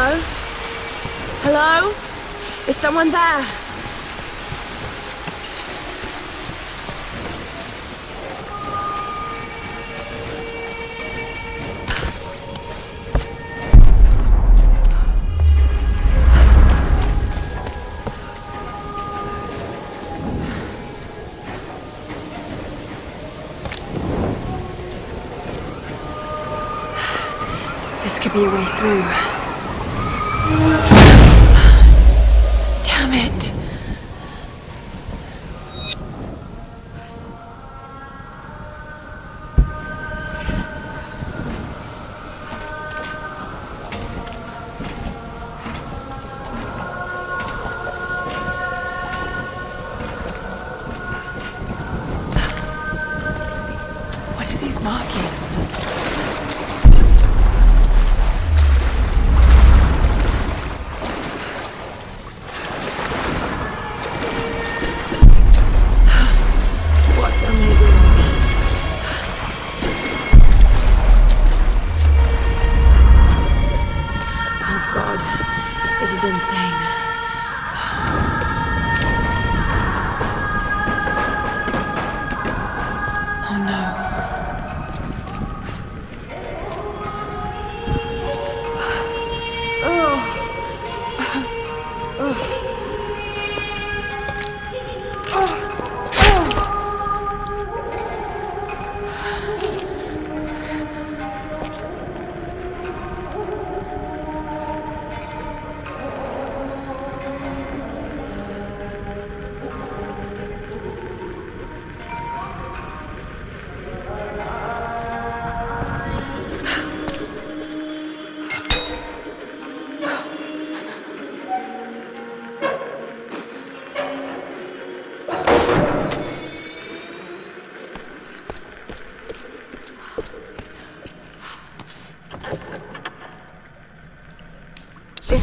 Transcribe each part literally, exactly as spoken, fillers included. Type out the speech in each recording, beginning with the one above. Hello? Hello? Is someone there? Be a way through. Damn it. What are these markings?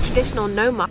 Traditional no mark.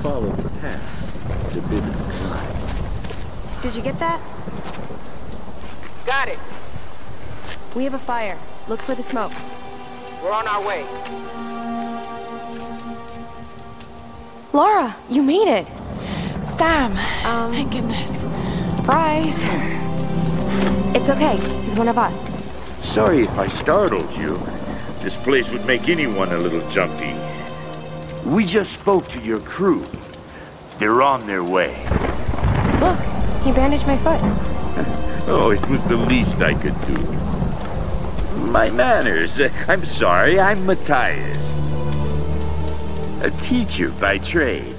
Follow the path to biblical life. Did you get that? Got it. We have a fire. Look for the smoke. We're on our way. Lara, you made it. Sam, um, thank goodness. Surprise. It's okay. He's one of us. Sorry if I startled you. This place would make anyone a little jumpy. We just spoke to your crew. They're on their way. Look, he bandaged my foot. Oh, it was the least I could do. My manners. I'm sorry, I'm Matthias. A teacher by trade.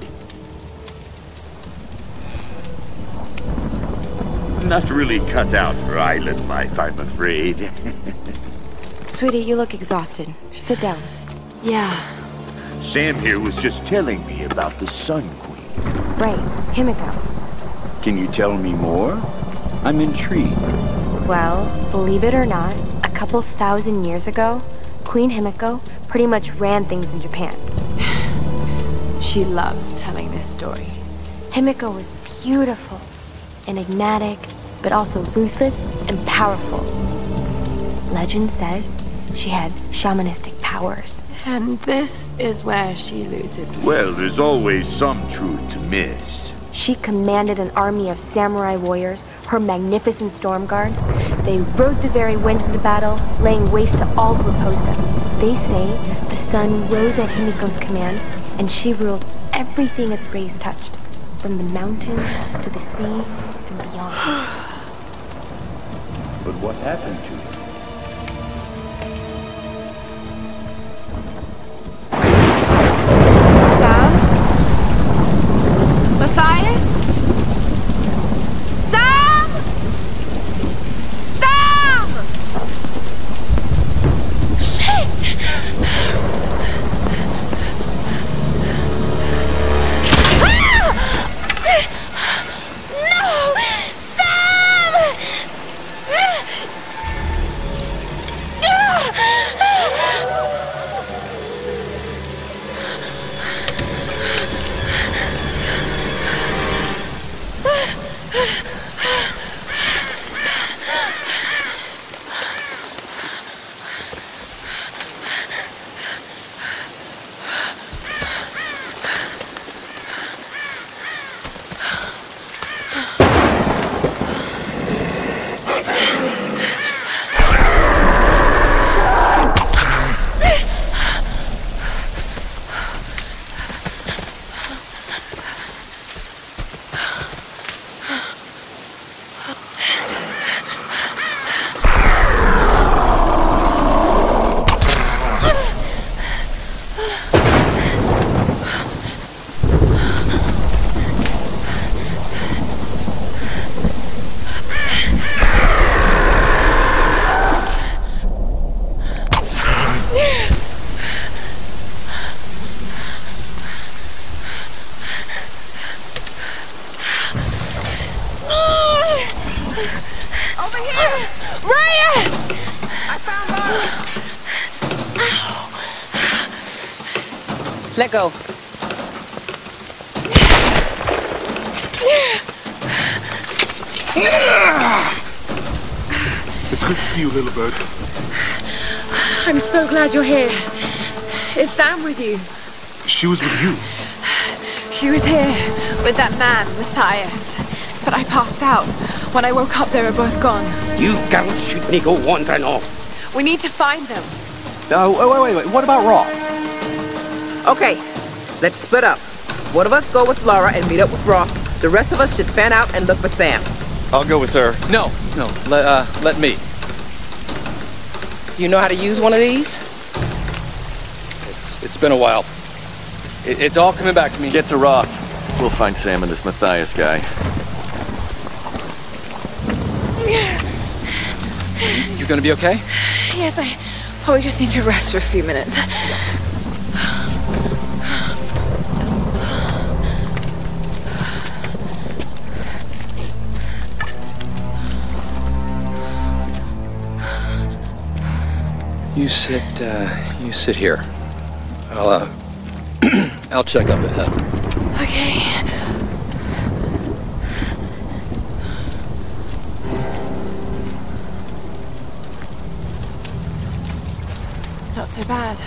Not really cut out for island life, I'm afraid. Sweetie, you look exhausted. Sit down. Yeah. Sam here was just telling me about the Sun Queen. Right, Himiko. Can you tell me more? I'm intrigued. Well, believe it or not, a couple thousand years ago, Queen Himiko pretty much ran things in Japan. She loves telling this story. Himiko was beautiful, enigmatic, but also ruthless and powerful. Legend says she had shamanistic powers. And this is where she loses me. Well, there's always some truth to myths. She commanded an army of samurai warriors, her magnificent storm guard. They rode the very winds of the battle, laying waste to all who opposed them. They say the sun rose at Himiko's command, and she ruled everything its rays touched, from the mountains to the sea and beyond. But what happened to her? Matthias? Sam! Sam! Shit! Ah! No! Sam! Ah! Let go. It's good to see you, little bird. I'm so glad you're here. Is Sam with you? She was with you. She was here with that man, Matthias. But I passed out. When I woke up, they were both gone. You girls should not go wandering off. We need to find them. No, oh, wait, wait, wait. What about Roth? Okay, let's split up. One of us go with Lara and meet up with Roth. The rest of us should fan out and look for Sam. I'll go with her. No, no, let, uh, let me. You know how to use one of these? It's, it's been a while. It, it's all coming back to me. Get to Roth. We'll find Sam and this Matthias guy. You gonna be okay? Yes, I probably just need to rest for a few minutes. You sit, uh, you sit here. I'll, uh, I'll check up ahead. Okay. Not so bad.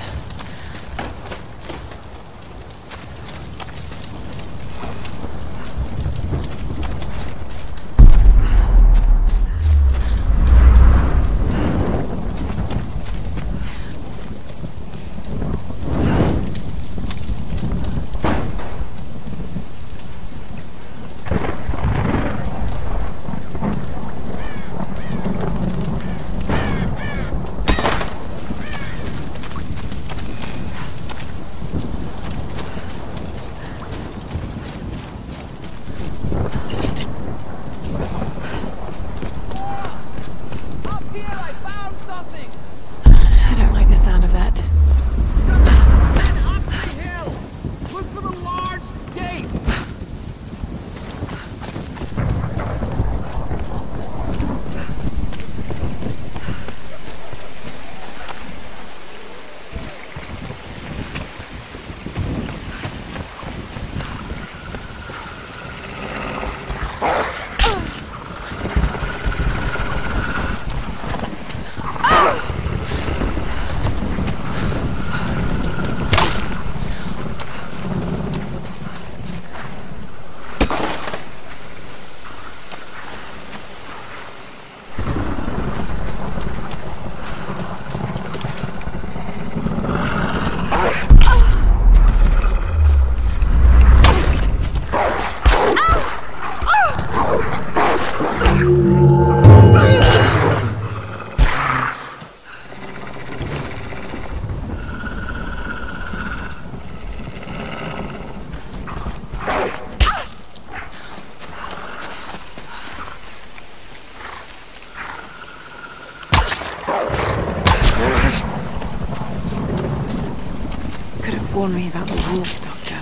warn me about the wolf, Doctor.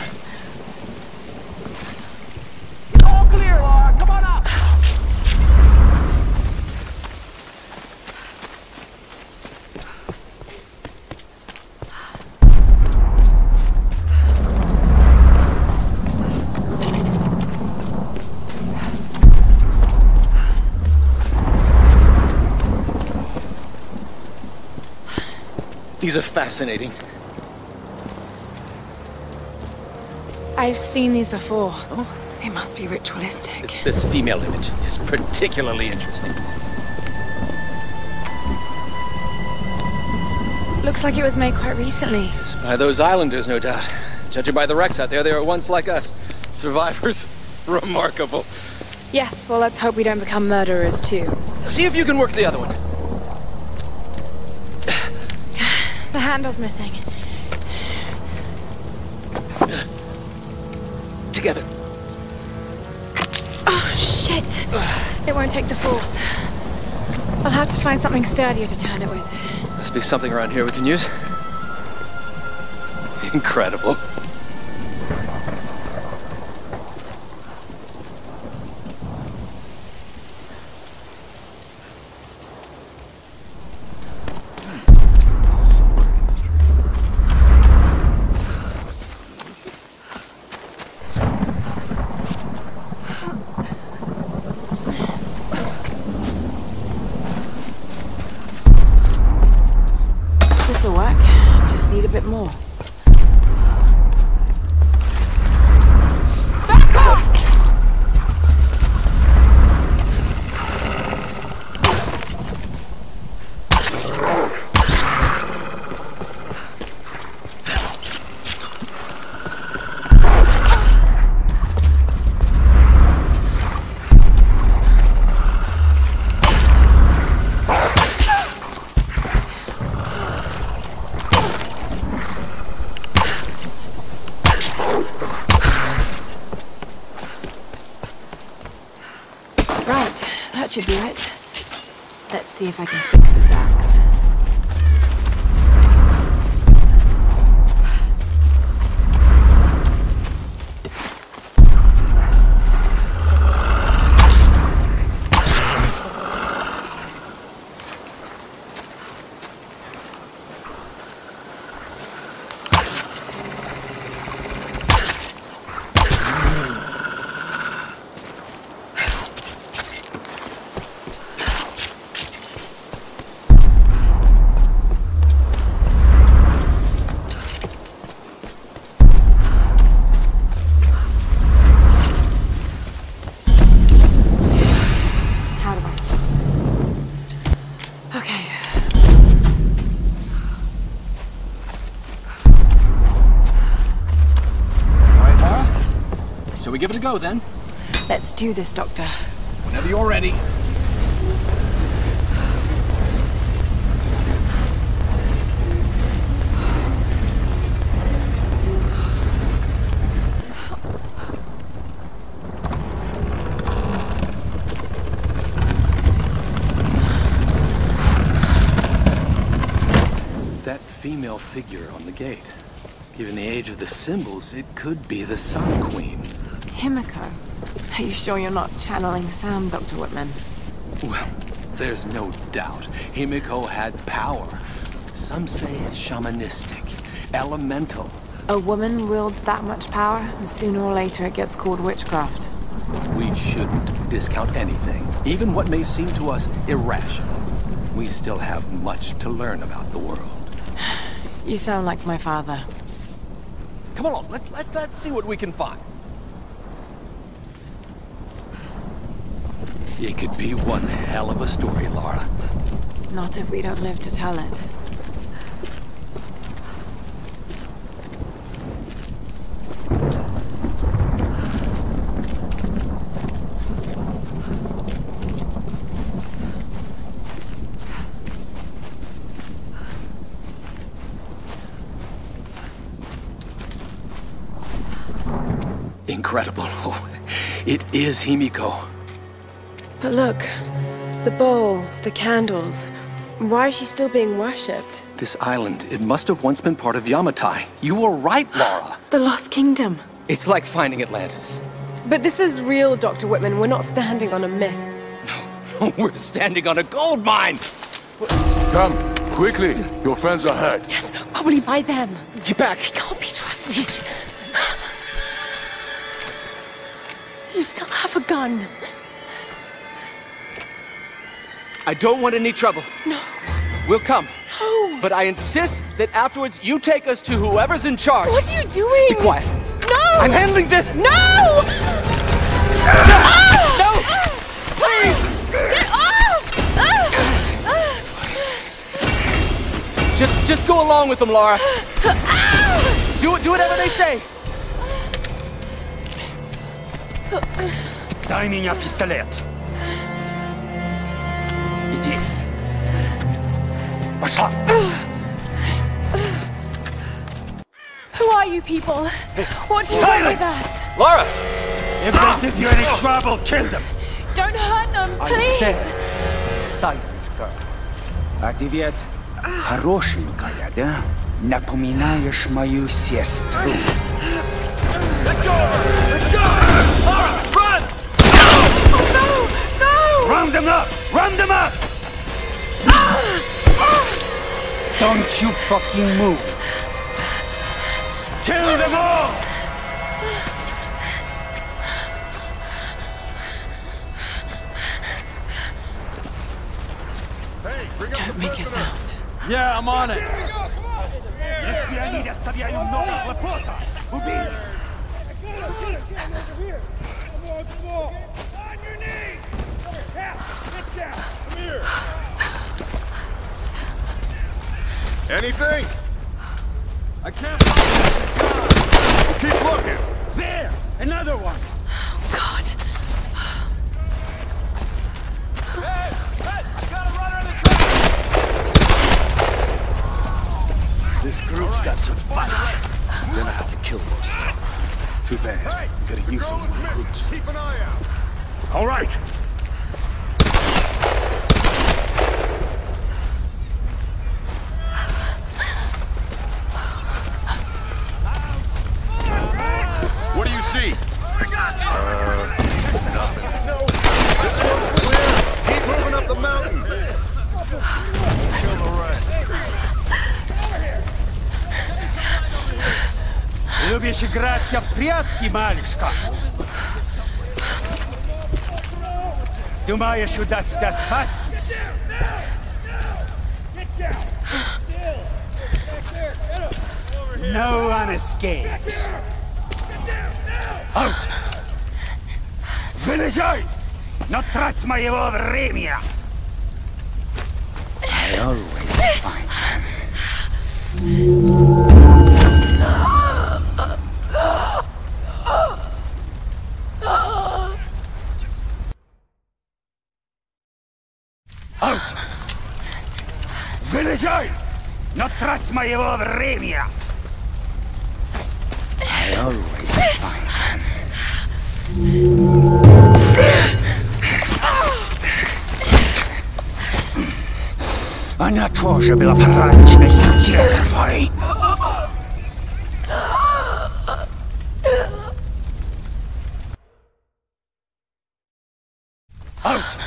It's all clear, Lara. Come on up. These are fascinating. I've seen these before. Oh. They must be ritualistic. Th this female image is particularly interesting. Looks like it was made quite recently. It's by those islanders, no doubt. Judging by the wrecks out there, they were once like us. Survivors. Remarkable. Yes, well, let's hope we don't become murderers, too. See if you can work the other one. The handle's missing. Together. Oh, shit! It won't take the force. I'll have to find something sturdier to turn it with. Must be something around here we can use. Incredible. Should do it. Let's see if I can fix this axe. Give it a go, then. Let's do this, Doctor. Whenever you're ready. That female figure on the gate. Given the age of the symbols, it could be the Sun Queen. Himiko, are you sure you're not channeling Sam, Doctor Whitman? Well, there's no doubt. Himiko had power. Some say it's shamanistic, elemental. A woman wields that much power, and sooner or later it gets called witchcraft. We shouldn't discount anything, even what may seem to us irrational. We still have much to learn about the world. You sound like my father. Come along, let, let, let's see what we can find. It could be one hell of a story, Lara. Not if we don't live to tell it. Incredible. Oh, it is Himiko. But look, the bowl, the candles, why is she still being worshipped? This island, it must have once been part of Yamatai. You were right, Lara. The Lost Kingdom. It's like finding Atlantis. But this is real, Doctor Whitman. We're not standing on a myth. No, no, we're standing on a gold mine! Come, quickly. Your friends are hurt. Yes, probably by them. Get back. I can't be trusted. You still have a gun. I don't want any trouble. No. We'll come. No. But I insist that afterwards you take us to whoever's in charge. What are you doing? Be quiet. No! I'm handling this! No! Ah! No! Ah! Please! Get off! Ah! Ah! Just, just go along with them, Lara. Ah! Do it, do whatever they say. Дай меня пистолет. Иди. Пошла. Who are you people? What do you want with us? Lara! If ah! they give you any trouble, kill them. Don't hurt them, please. I said, silence, girl. А ты ведь хорошенькая, да? Напоминаешь мою сестру. Let go of her! Let go of her! Lara, run! No! No! No! Round them up! Round them up! Ah! Don't you fucking move! Kill them all! Hey, bring up Don't the make a sound. Yeah, I'm on it. Если они доставляют много хлопот, убей их! Anything? I can't find it. Keep looking. There! Another one! Oh, God. Hey! Hey! I got a runner in the track! This group's got some fight. We're gonna have to kill most of them. Too bad. Hey, gotta use some recruits. Keep an eye out. All right. What do you see? Uh, nothing. This one's clear. Keep moving up the mountain. Kill the rest. Любишь играть в прятки, малышка? Думаешь, удастся спастись? No one escapes. Out! Вылезай! Не трать моего времени! I always find them. Out! Вылезай! Не трать моего времени! I always find them. Она тоже была порядочной стервой. Out!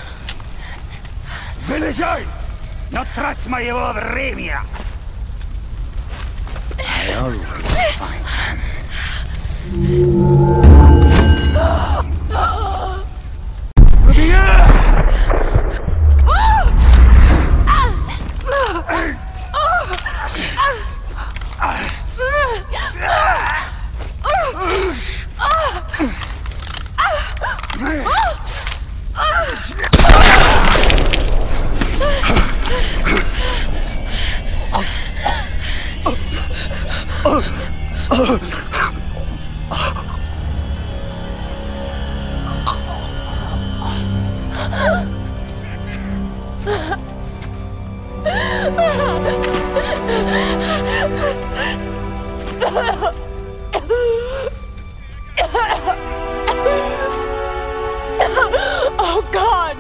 Вылезай! Не трать моего времени! I always find them. Рубия! Oh, God!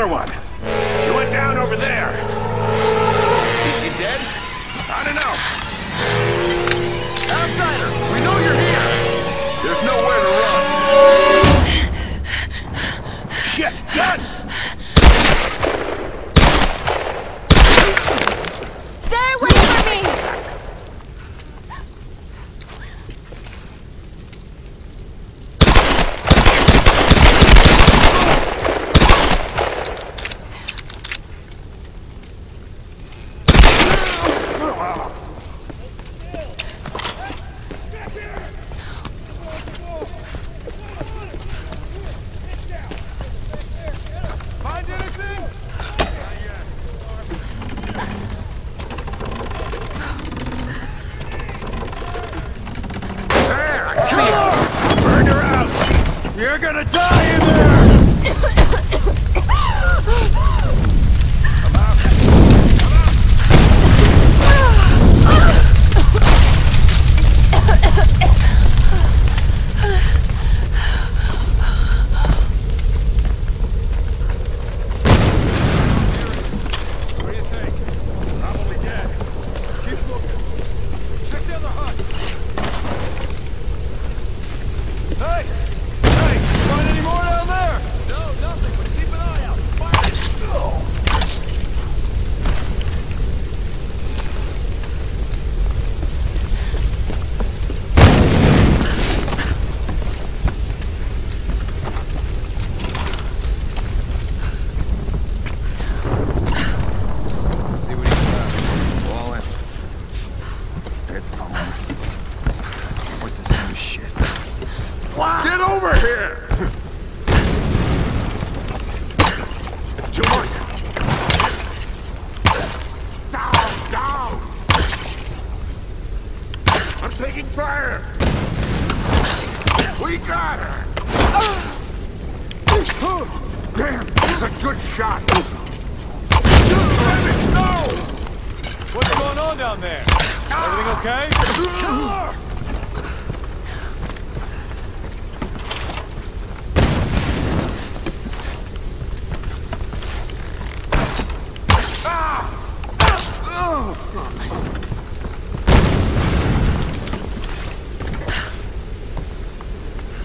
another one. She went down over there. Is she dead? I don't know. Outsider, we know you're here. There's nowhere to run. Shit, gun! Stay away from me!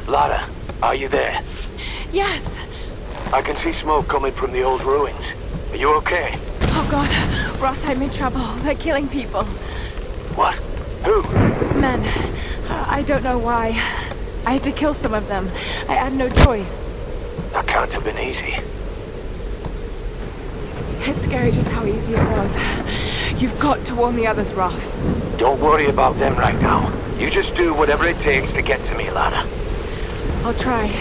Lara, are you there? Yes. I can see smoke coming from the old ruins. Are you okay? Oh god, Roth, I'm in trouble. They're killing people. What? Who? Men. Uh, I don't know why. I had to kill some of them. I had no choice. That can't have been easy. It's scary just how easy it was. You've got to warn the others, Roth. Don't worry about them right now. You just do whatever it takes to get to me, Lara. I'll try. Just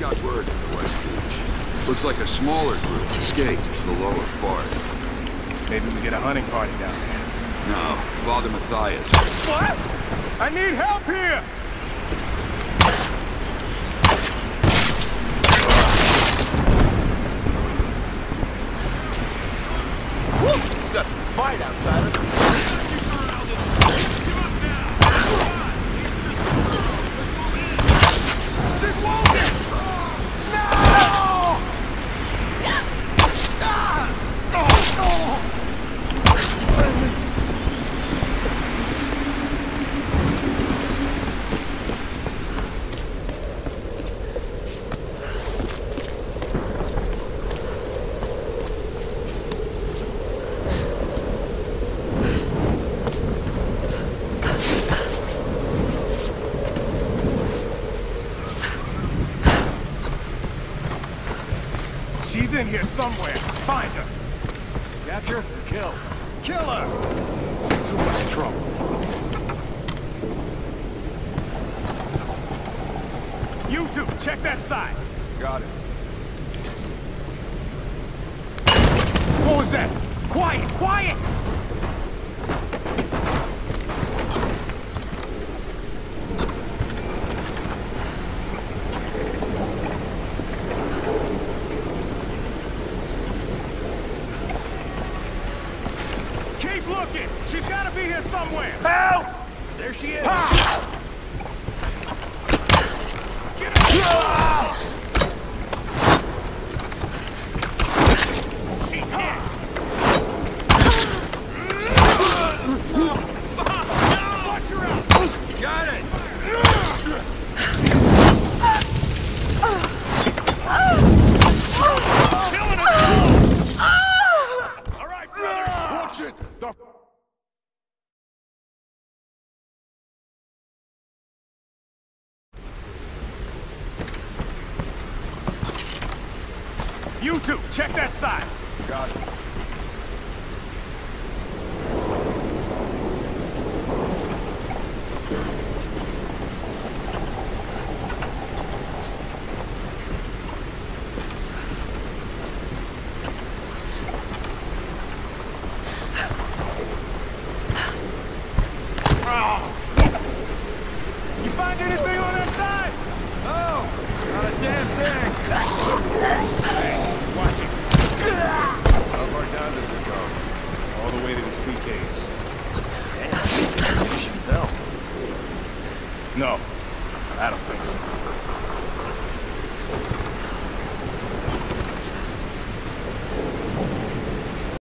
got word from the West Beach. Looks like a smaller group escaped to the lower forest. Maybe we get a hunting party down there. No, Father Matthias. What? I need help here! Woo! You got some fight outside. She's wounded! No! Ah! Oh, no! In here somewhere. Find her. Capture, kill. Kill her! It's too much trouble. You two, check that side. Got it. What was that? Quiet, quiet! looking. She's got to be here somewhere. Help! There she is. Ha! Get her! Ah! You two, check that side. Got it. No, I don't think so.